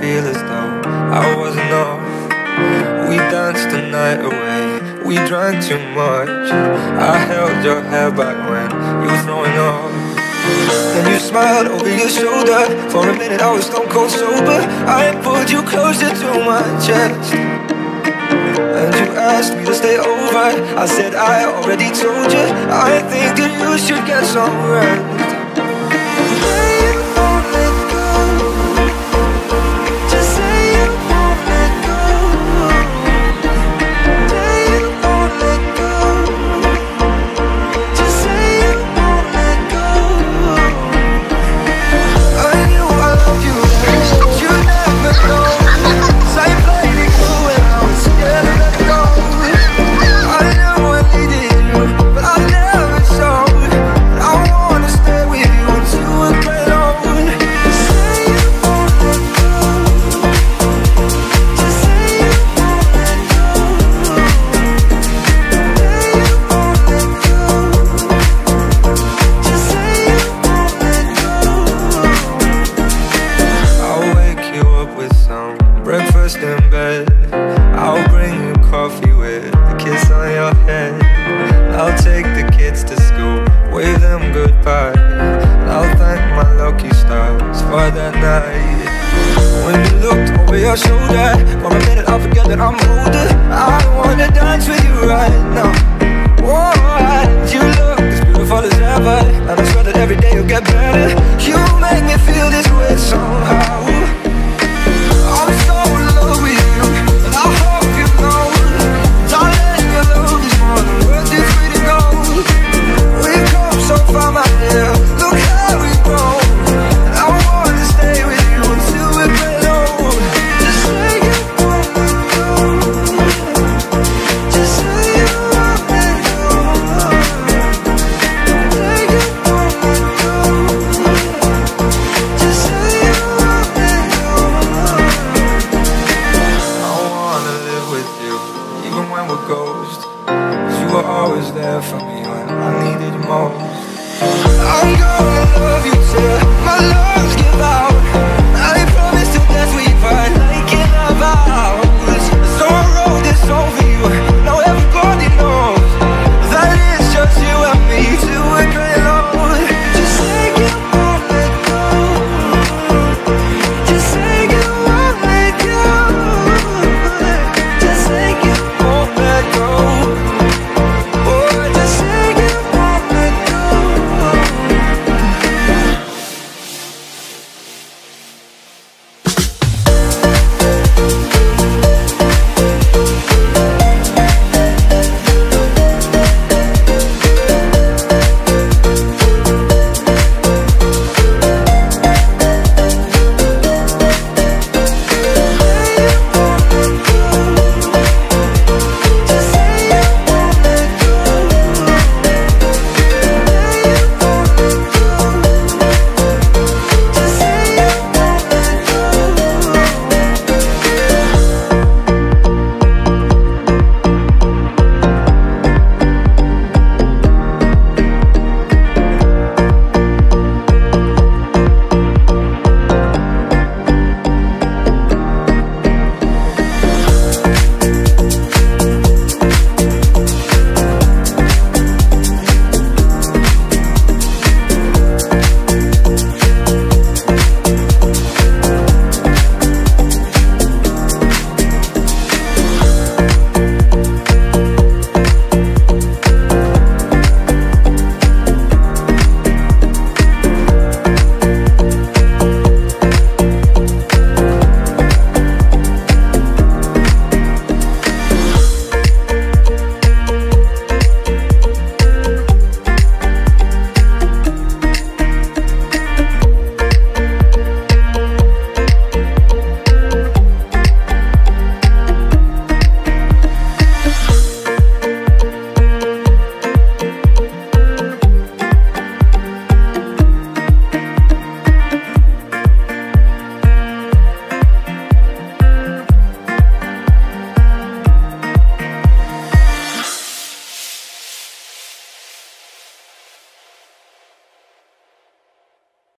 feel as though I wasn't off. We danced the night away, we drank too much. I held your hair back when you were throwing up. Then you smiled over your shoulder. For a minute I was stone cold sober. I pulled you closer to my chest, and you asked me to stay over. I said I already told you, I think that you should get some rest. For me when I needed you most, I'm gonna love you till my love